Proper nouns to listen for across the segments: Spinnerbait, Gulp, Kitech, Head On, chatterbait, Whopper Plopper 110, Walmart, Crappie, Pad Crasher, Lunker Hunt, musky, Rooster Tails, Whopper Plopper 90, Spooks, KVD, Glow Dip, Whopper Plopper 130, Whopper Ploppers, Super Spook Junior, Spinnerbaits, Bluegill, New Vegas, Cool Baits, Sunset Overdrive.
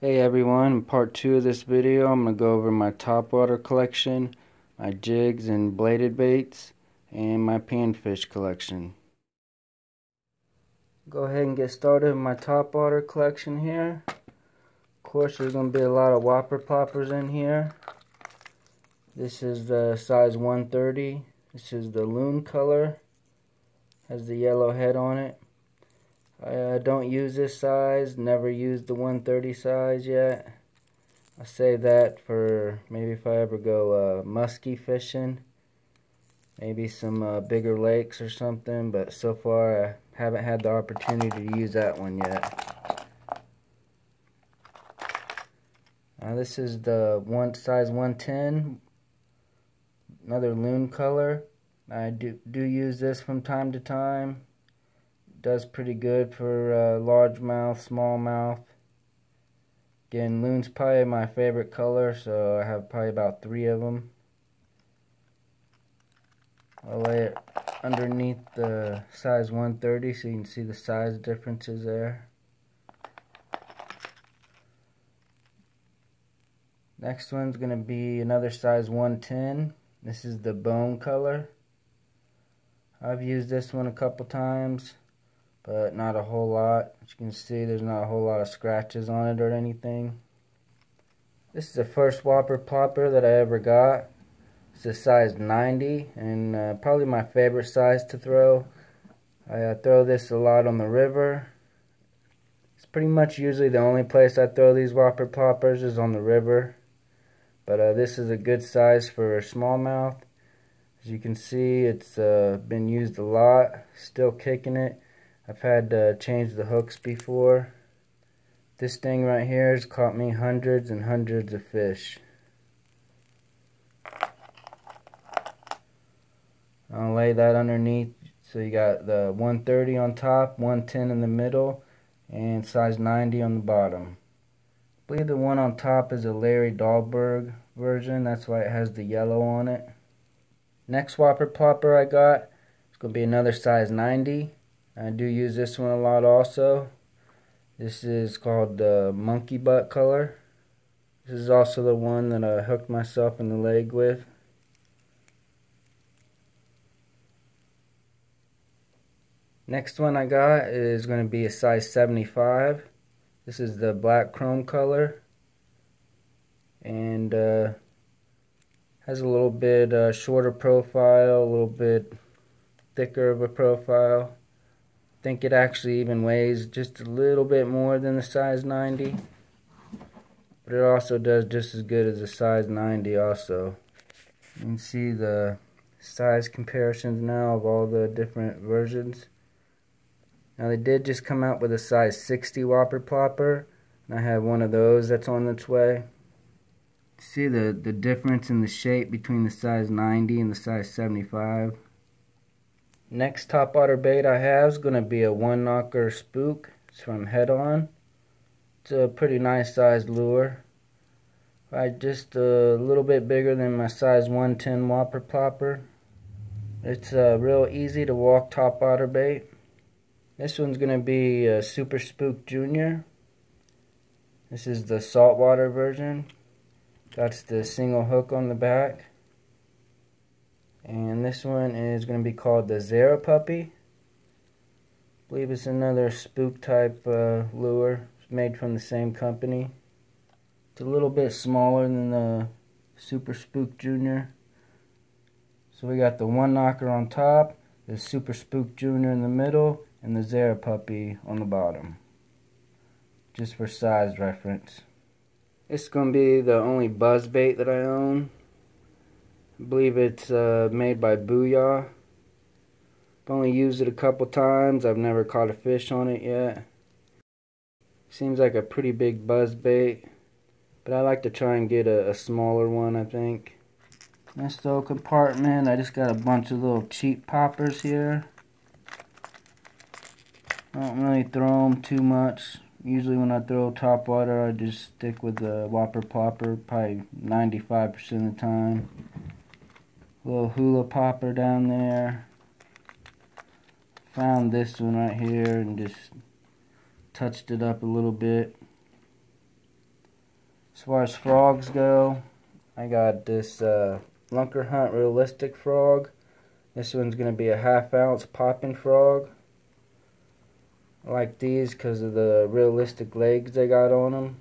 Hey everyone, in part 2 of this video I'm going to go over my topwater collection, my jigs and bladed baits, and my panfish collection. Go ahead and get started with my topwater collection here. Of course there's going to be a lot of Whopper Ploppers in here. This is the size 130. This is the loon color. Has the yellow head on it. I don't use this size, never used the 130 size yet. I save that for maybe if I ever go musky fishing, maybe some bigger lakes or something, but so far I haven't had the opportunity to use that one yet. Now this is the size 110, another loon color. I do use this from time to time. Does pretty good for largemouth, smallmouth. Again, loon's probably my favorite color, so I have probably about 3 of them. I'll lay it underneath the size 130 so you can see the size differences there. Next one's going to be another size 110. This is the bone color. I've used this one a couple times, but not a whole lot. As you can see, there's not a whole lot of scratches on it or anything. This is the first Whopper Plopper that I ever got. It's a size 90 and probably my favorite size to throw. I throw this a lot on the river. It's pretty much usually the only place I throw these Whopper Ploppers is on the river. But this is a good size for smallmouth. As you can see, it's been used a lot. Still kicking it. I've had to change the hooks before. This thing right here has caught me hundreds and hundreds of fish. I'll lay that underneath. So you got the 130 on top, 110 in the middle, and size 90 on the bottom. I believe the one on top is a Larry Dahlberg version. That's why it has the yellow on it. Next Whopper Plopper I got is going to be another size 90. I do use this one a lot also. This is called the monkey butt color. This is also the one that I hooked myself in the leg with. Next one I got is going to be a size 75. This is the black chrome color. And has a little bit shorter profile, a little bit thicker of a profile. I think it actually even weighs just a little bit more than the size 90, but it also does just as good as the size 90 also. You can see the size comparisons now of all the different versions. Now they did just come out with a size 60 Whopper Plopper, and I have one of those that's on its way. See the difference in the shape between the size 90 and the size 75. Next topwater bait I have is going to be a one knocker spook. It's from Head On. It's a pretty nice sized lure. Right, just a little bit bigger than my size 110 Whopper Plopper. It's real easy to walk topwater bait. This one's going to be a Super Spook Junior. This is the saltwater version. That's the single hook on the back. And this one is going to be called the Zara Puppy. I believe it's another spook type lure. It's made from the same company. It's a little bit smaller than the Super Spook Junior. So we got the one knocker on top, the Super Spook Junior in the middle, and the Zara Puppy on the bottom. Just for size reference. It's going to be the only buzzbait that I own. I believe it's made by Booyah. I've only used it a couple times. I've never caught a fish on it yet. Seems like a pretty big buzzbait, but I like to try and get a smaller one, I think. In this little compartment, I just got a bunch of little cheap poppers here. I don't really throw them too much. Usually when I throw topwater, I just stick with the Whopper Plopper, probably 95% of the time. Little hula popper down there. Found this one right here and just touched it up a little bit. As far as frogs go, I got this Lunker Hunt Realistic Frog. This one's going to be a half-ounce popping frog. I like these because of the realistic legs they got on them.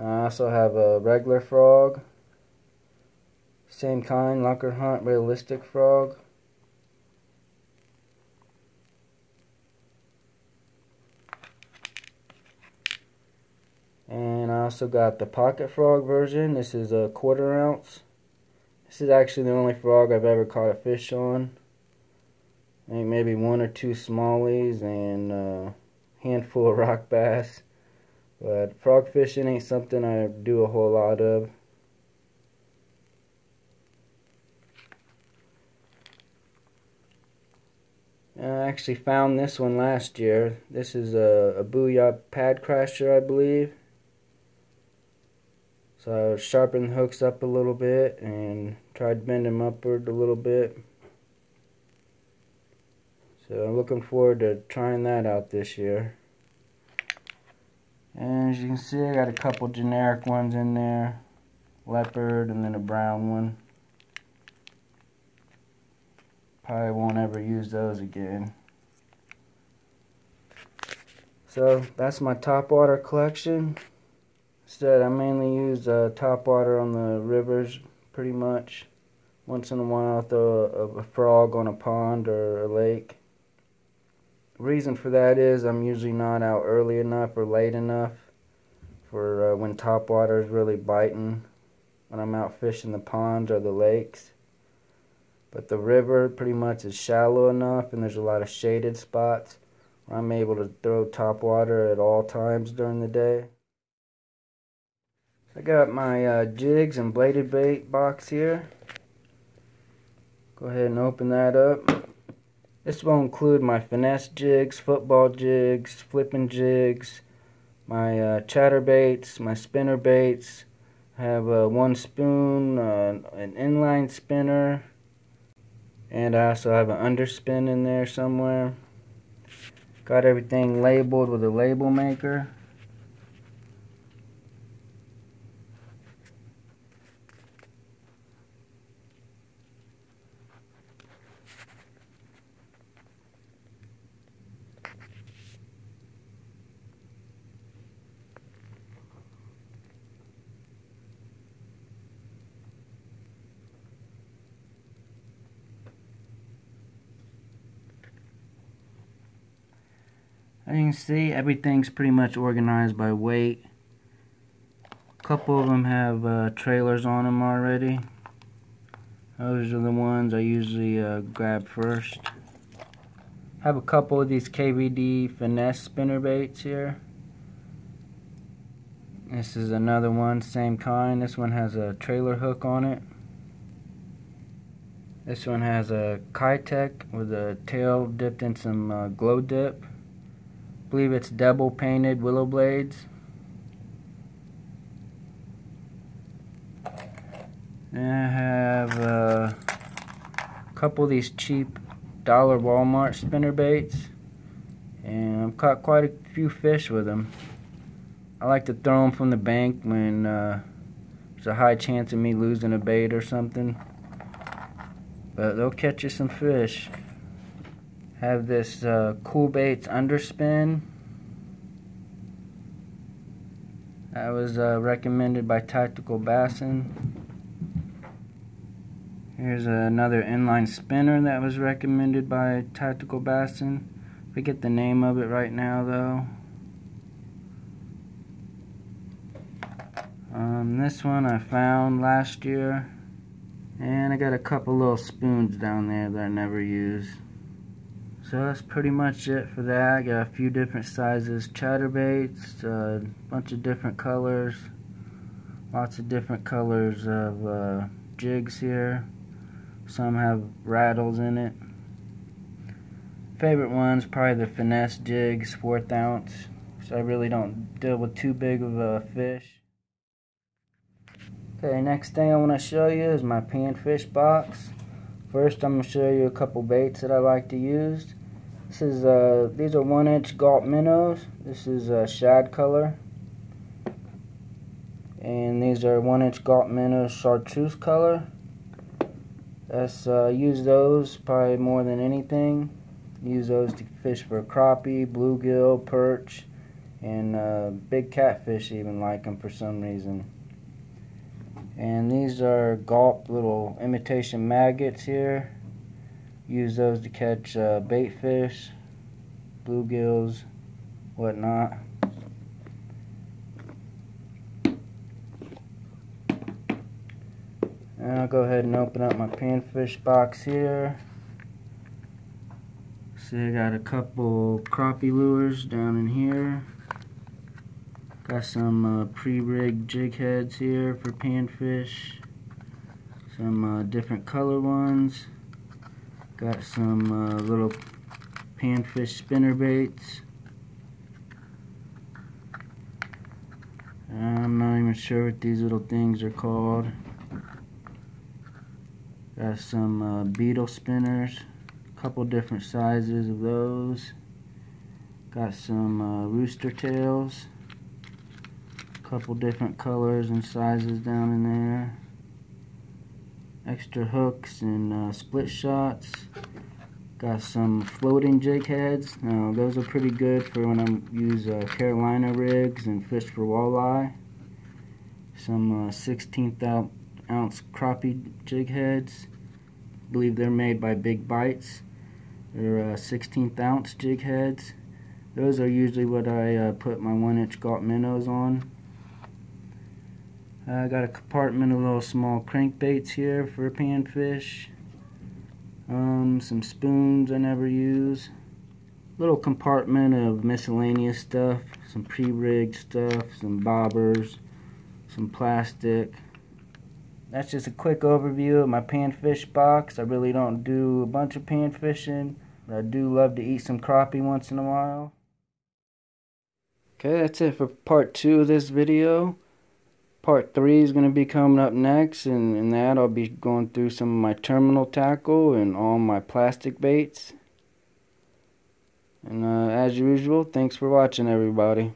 I also have a regular frog. Same kind, Lunker Hunt Realistic Frog. And I also got the pocket frog version. This is a 1/4 ounce. This is actually the only frog I've ever caught a fish on. I think maybe 1 or 2 smallies and a handful of rock bass. But frog fishing ain't something I do a whole lot of. And I actually found this one last year. This is a Booyah Pad Crasher, I believe. So I sharpened the hooks up a little bit and tried bending them upward a little bit. So I'm looking forward to trying that out this year. And as you can see, I got a couple generic ones in there. Leopard and then a brown one. Probably won't ever use those again. So that's my topwater collection. Instead, I mainly use topwater on the rivers, pretty much. Once in a while, I'll throw a frog on a pond or a lake. The reason for that is I'm usually not out early enough or late enough for when topwater is really biting, when I'm out fishing the ponds or the lakes. But the river pretty much is shallow enough, and there's a lot of shaded spots where I'm able to throw topwater at all times during the day. I got my jigs and bladed bait box here. Go ahead and open that up. This will include my finesse jigs, football jigs, flipping jigs, my chatterbaits, my spinnerbaits. I have one spoon, an inline spinner, and I also have an underspin in there somewhere. Got everything labeled with a label maker. As you can see, everything's pretty much organized by weight. A couple of them have trailers on them already. Those are the ones I usually grab first. I have a couple of these KVD finesse spinnerbaits here. This is another one, same kind. This one has a trailer hook on it. This one has a Kitech with a tail dipped in some Glow Dip. I believe it's double painted willow blades. And I have a couple of these cheap dollar Walmart spinner baits, and I've caught quite a few fish with them. I like to throw them from the bank when there's a high chance of me losing a bait or something, but they'll catch you some fish. Have this Cool Baits underspin. That was recommended by Tactical Bassin. Here's another inline spinner that was recommended by Tactical Bassin. Forget the name of it right now though. This one I found last year, and I got a couple little spoons down there that I never use. So that's pretty much it for that. I got a few different sizes chatterbaits, a bunch of different colors, lots of different colors of jigs here. Some have rattles in it. Favorite one's probably the finesse jigs, 1/4 ounce, so I really don't deal with too big of a fish. Okay, next thing I want to show you is my panfish box. First, I'm going to show you a couple baits that I like to use. This is these are 1-inch Gulp minnows. This is shad color. And these are 1-inch Gulp minnows, chartreuse color. Let's use those probably more than anything. Use those to fish for crappie, bluegill, perch, and big catfish even like them for some reason. And these are Gulp little imitation maggots here. Use those to catch bait fish, bluegills, whatnot. And I'll go ahead and open up my panfish box here. See, I got a couple crappie lures down in here. Got some pre-rigged jig heads here for panfish. Some different color ones. Got some little panfish spinnerbaits. I'm not even sure what these little things are called. Got some beetle spinners, a couple different sizes of those. Got some rooster tails, a couple different colors and sizes down in there. Extra hooks and split shots. Got some floating jig heads. Now those are pretty good for when I use Carolina rigs and fish for walleye. Some 16th ounce crappie jig heads. I believe they're made by Big Bites. They're 16th ounce jig heads. Those are usually what I put my 1-inch Gulp minnows on. I got a compartment of little small crankbaits here for panfish. Some spoons I never use. Little compartment of miscellaneous stuff. Some pre-rigged stuff, some bobbers, some plastic. That's just a quick overview of my panfish box. I really don't do a bunch of panfishing, but I do love to eat some crappie once in a while. Okay, that's it for part 2 of this video. Part 3 is going to be coming up next, and in that I'll be going through some of my terminal tackle and all my plastic baits. And as usual, thanks for watching, everybody.